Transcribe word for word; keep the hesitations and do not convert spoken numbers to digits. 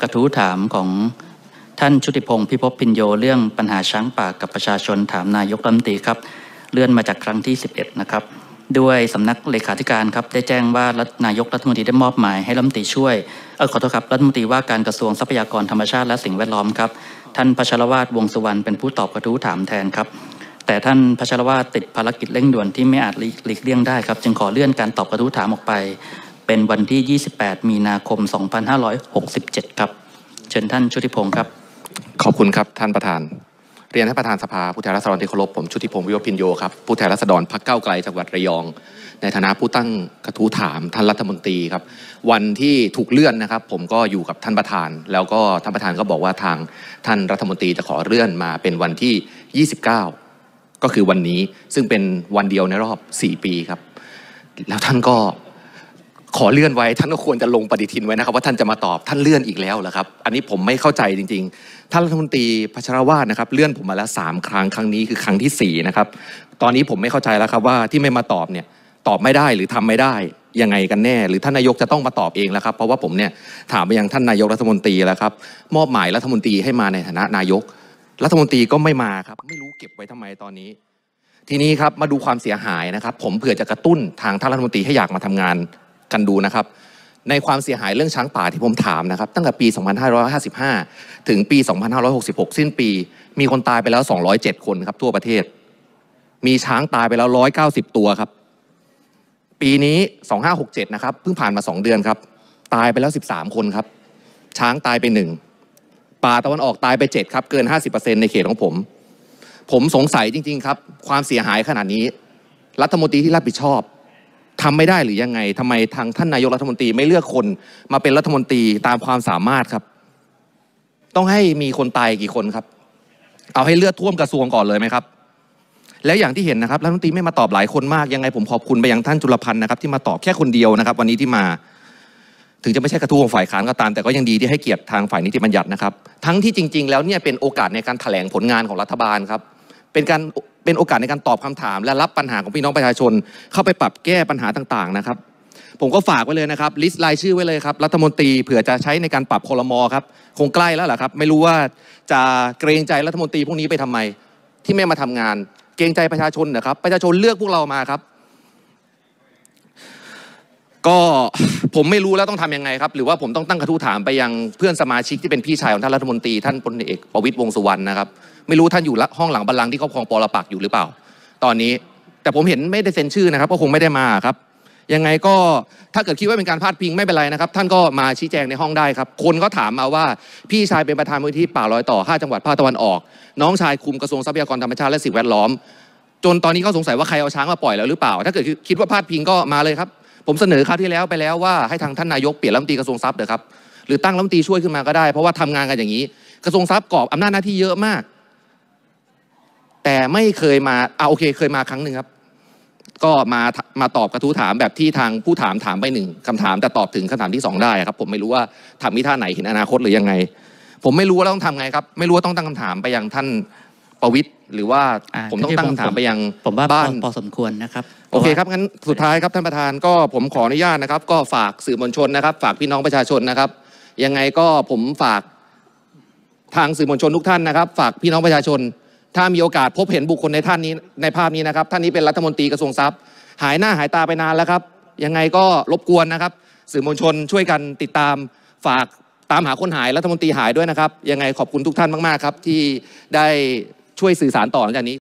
กระทู้ถามของท่านชุติพงศ์พิภพพิญโยเรื่องปัญหาช้างป่ากับประชาชนถามนายกรัฐมนตรีครับเลื่อนมาจากครั้งที่สิบเอ็ดนะครับด้วยสำนักเลขาธิการครับได้แจ้งว่านายกรัฐมนตรีได้มอบหมายให้รัฐมนตรีช่วยเออขอโทษครับรัฐมนตรีว่าการกระทรวงทรัพยากรธรรมชาติและสิ่งแวดล้อมครับท่านพัชรวาทวงสุวรรณเป็นผู้ตอบกระทู้ถามแทนครับแต่ท่านพัชรวาทติดภารกิจเร่งด่วนที่ไม่อาจหลีกเลี่ยงได้ครับจึงขอเลื่อนการตอบกระทู้ถามออกไปเป็นวันที่ยี่สิบแปดมีนาคมสองพันห้าร้อยหกสิบเจ็ดครับเชิญท่านชุติพงศ์ครับขอบคุณครับท่านประธานเรียนให้ประธานสภาผู้แทนราษฎรที่เคารพผมชุติพงศ์วิวพินโยครับผู้แทนราษฎรพรรคก้าวไกลจังหวัดระยองในฐานะผู้ตั้งกระทู้ถามท่านรัฐมนตรีครับวันที่ถูกเลื่อนนะครับผมก็อยู่กับท่านประธานแล้วก็ท่านประธานก็บอกว่าทางท่านรัฐมนตรีจะขอเลื่อนมาเป็นวันที่ยี่สิบเก้าก็คือวันนี้ซึ่งเป็นวันเดียวในรอบสี่ปีครับแล้วท่านก็ขอเลื่อนไว้ท่านก็ควรจะลงปฏิทินไว้นะครับว่าท่านจะมาตอบท่านเลื่อนอีกแล้วเหรอครับอันนี้ผมไม่เข้าใจจริงๆท่านรัฐมนตรีพัชรวาทนะครับเลื่อนผมมาแล้วสามครั้งครั้งนี้คือครั้งที่สี่นะครับตอนนี้ผมไม่เข้าใจแล้วครับว่าที่ไม่มาตอบเนี่ยตอบไม่ได้หรือทำไม่ได้ยังไงกันแน่หรือท่านนายกจะต้องมาตอบเองแล้วครับเพราะว่าผมเนี่ยถามไปยังท่านนายกรัฐมนตรีแล้วครับมอบหมายรัฐมนตรีให้มาในฐานะนายกรัฐมนตรีก็ไม่มาครับไม่รู้เก็บไว้ทำไมตอนนี้ทีนี้ครับมาดูความเสียหายนะครับผมเผื่อจะกระตุ้นทางท่านรัฐมนตรีให้อยากมาทำงานกันดูนะครับในความเสียหายเรื่องช้างป่าที่ผมถามนะครับตั้งแต่ปีสองพันห้าร้อยห้าสิบห้าถึงปีสองพันห้าร้อยหกสิบหกสิ้นปีมีคนตายไปแล้วสองร้อยเจ็ดคนครับทั่วประเทศมีช้างตายไปแล้วหนึ่งร้อยเก้าสิบตัวครับปีนี้สองพันห้าร้อยหกสิบเจ็ดนะครับเพิ่งผ่านมาสองเดือนครับตายไปแล้วสิบสามคนครับช้างตายไปหนึ่งป่าตะวันออกตายไปเจ็ดครับเกิน ห้าสิบเปอร์เซ็นต์ ในเขตของผมผมสงสัยจริงๆครับความเสียหายขนาดนี้รัฐมนตรีที่รับผิดชอบทำไม่ได้หรือยังไงทำไมทางท่านนายกรัฐมนตรีไม่เลือกคนมาเป็นรัฐมนตรีตามความสามารถครับต้องให้มีคนตายกี่คนครับเอาให้เลือดท่วมกระทรวงก่อนเลยไหมครับแล้วอย่างที่เห็นนะครับรัฐมนตรีไม่มาตอบหลายคนมากยังไงผมขอบคุณไปยังท่านจุลพันธ์นะครับที่มาตอบแค่คนเดียวนะครับวันนี้ที่มาถึงจะไม่ใช่กระทู้ของฝ่ายค้านก็ตามแต่ก็ยังดีที่ให้เกียรติทางฝ่ายนิติบัญญัตินะครับทั้งที่จริงๆแล้วเนี่ยเป็นโอกาสในการแถลงผลงานของรัฐบาลครับเป็นการเป็นโอกาสในการตอบคำถามและรับปัญหาของพี่น้องประชาชนเข้าไปปรับแก้ปัญหาต่างๆนะครับผมก็ฝากไว้เลยนะครับลิสต์รายชื่อไว้เลยครับรัฐมนตรีเผื่อจะใช้ในการปรับครม.ครับคงใกล้แล้วแหละครับไม่รู้ว่าจะเกรงใจรัฐมนตรีพวกนี้ไปทำไมที่ไม่มาทำงานเกรงใจประชาชนนะครับประชาชนเลือกพวกเรามาครับก็ผมไม่รู้แล้วต้องทํำยังไงครับหรือว่าผมต้องตั้งกระทู้ถามไปยังเพื่อนสมาชิกที่เป็นพี่ชายของท่านรัฐมนตรีท่านพลเอกประวิตรวงษ์สุวรรณนะครับไม่รู้ท่านอยู่ห้องหลังบัลลังก์ที่ครอบครองปรปักษ์อยู่หรือเปล่าตอนนี้แต่ผมเห็นไม่ได้เซ็นชื่อนะครับก็คงไม่ได้มาครับยังไงก็ถ้าเกิดคิดว่าเป็นการพาดพิงไม่เป็นไรนะครับท่านก็มาชี้แจงในห้องได้ครับคนก็ถามมาว่าพี่ชายเป็นประธานมูลนิธิป่ารอยต่อห้าจังหวัดภาคตะวันออกน้องชายคุมกระทรวงทรัพยากรธรรมชาติและสิ่งแวดล้อมจนตอนนี้เขาสงสัยว่าใครเอาช้างมาปล่อยแล้วหรือเปล่าถ้าเกิดคิดว่าพาดพิงก็มาเลยครับผมเสนอคราวที่แล้วไปแล้วว่าให้ทางท่านนายกเปลี่ยนรัฐมนตรีกระทรวงทรัพย์เถอะครับหรือตั้งรัฐมนตรีช่วยขึ้นมาก็ได้เพราะว่าทำงานกันอย่างนี้กระทรวงทรัพย์กอบอำนาจหน้าที่เยอะมากแต่ไม่เคยมาอ่ะโอเคเคยมาครั้งหนึ่งครับก็มามาตอบกระทู้ถามแบบที่ทางผู้ถามถามไปหนึ่งคำถามแต่ตอบถึงคำถามที่สองได้ครับผมไม่รู้ว่าทำมิท่าไหนเห็นอนาคตหรือยังไงผมไม่รู้ว่าต้องทำไงครับไม่รู้ว่าต้องตั้งคำถามไปยังท่านประวิตรหรือว่าผมต้องตั้งคำถามไปยังผมว่าบ้านพอสมควรนะครับโอเคครับงั้นสุดท้ายครับท่านประธานก็ผมขออนุญาตนะครับก็ฝากสื่อมวลชนนะครับฝากพี่น้องประชาชนนะครับยังไงก็ผมฝากทางสื่อมวลชนทุกท่านนะครับฝากพี่น้องประชาชนถ้ามีโอกาสพบเห็นบุคคลในท่านนี้ในภาพนี้นะครับท่านนี้เป็นรัฐมนตรีกระทรวงทรัพย์หายหน้าหายตาไปนานแล้วครับยังไงก็รบกวนนะครับสื่อมวลชนช่วยกันติดตามฝากตามหาคนหายรัฐมนตรีหายด้วยนะครับยังไงขอบคุณทุกท่านมากๆครับที่ได้ช่วยสื่อสารต่อหลังจากนี้